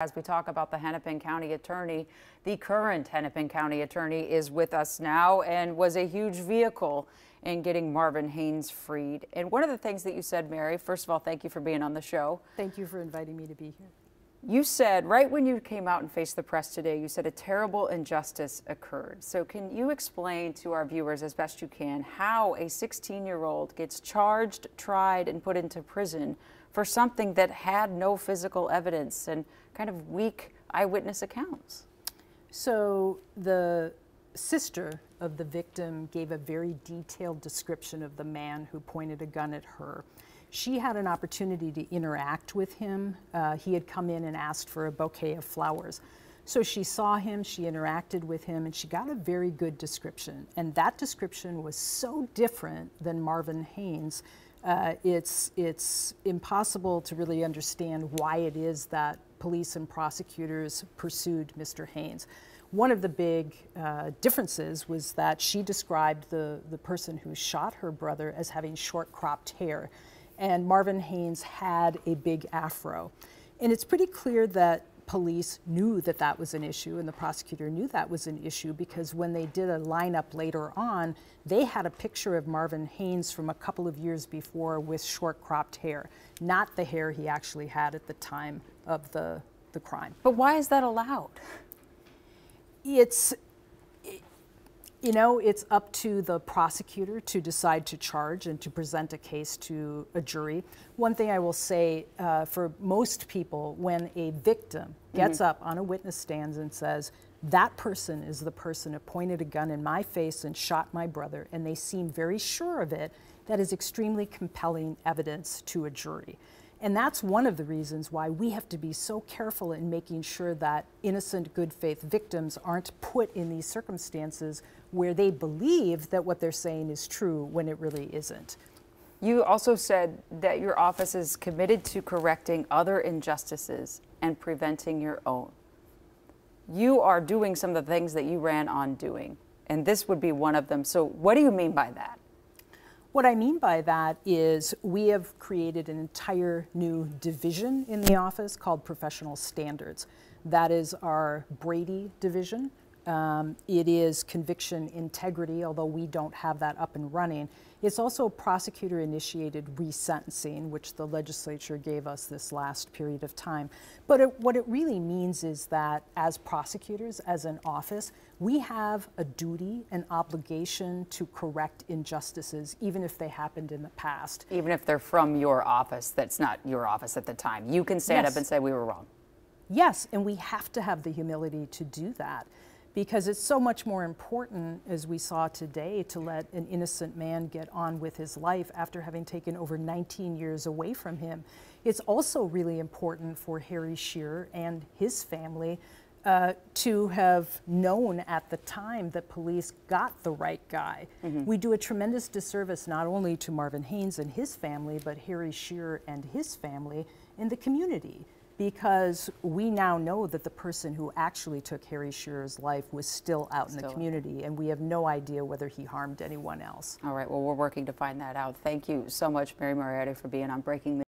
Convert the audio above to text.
As we talk about the Hennepin County Attorney, the current Hennepin County Attorney is with us now and was a huge vehicle in getting Marvin Haynes freed. And one of the things that you said, Mary, first of all, thank you for being on the show. Thank you for inviting me to be here. You said right when you came out and faced the press today, you said a terrible injustice occurred. So can you explain to our viewers as best you can how a 16-year-old gets charged, tried, and put into prison for something that had no physical evidence and kind of weak eyewitness accounts? So the sister of the victim gave a very detailed description of the man who pointed a gun at her. She had an opportunity to interact with him. He had come in and asked for a bouquet of flowers. So she saw him, she interacted with him, and she got a very good description. And that description was so different than Marvin Haynes. It's impossible to really understand why it is that police and prosecutors pursued Mr. Haynes. One of the big differences was that she described the person who shot her brother as having short cropped hair, and Marvin Haynes had a big afro. And it's pretty clear that police knew that that was an issue, and the prosecutor knew that was an issue, because when they did a lineup later on, they had a picture of Marvin Haynes from a couple of years before with short cropped hair, not the hair he actually had at the time of the crime. But why is that allowed? You know, it's up to the prosecutor to decide to charge and to present a case to a jury. One thing I will say, for most people, when a victim gets up on a witness stand and says, that person is the person who pointed a gun in my face and shot my brother, and they seem very sure of it, that is extremely compelling evidence to a jury. And that's one of the reasons why we have to be so careful in making sure that innocent, good faith victims aren't put in these circumstances where they believe that what they're saying is true when it really isn't. You also said that your office is committed to correcting other injustices and preventing your own. You are doing some of the things that you ran on doing, and this would be one of them. So what do you mean by that? What I mean by that is we have created an entire new division in the office called Professional Standards. That is our Brady division. It is conviction integrity, although we don't have that up and running. It's also prosecutor-initiated resentencing, which the legislature gave us this last period of time. But what it really means is that as prosecutors, as an office, we have a duty, an obligation to correct injustices, even if they happened in the past. Even if they're from your office, that's not your office at the time. You can stand up and say we were wrong. Yes, and we have to have the humility to do that, because it's so much more important, as we saw today, to let an innocent man get on with his life after having taken over 19 years away from him. It's also really important for Harry Shearer and his family to have known at the time that police got the right guy. We do a tremendous disservice not only to Marvin Haynes and his family, but Harry Shearer and his family and the community, because we now know that the person who actually took Harry Shearer's life was still out in the community, and we have no idea whether he harmed anyone else. All right, well, we're working to find that out. Thank you so much, Mary Moriarty, for being on Breaking News.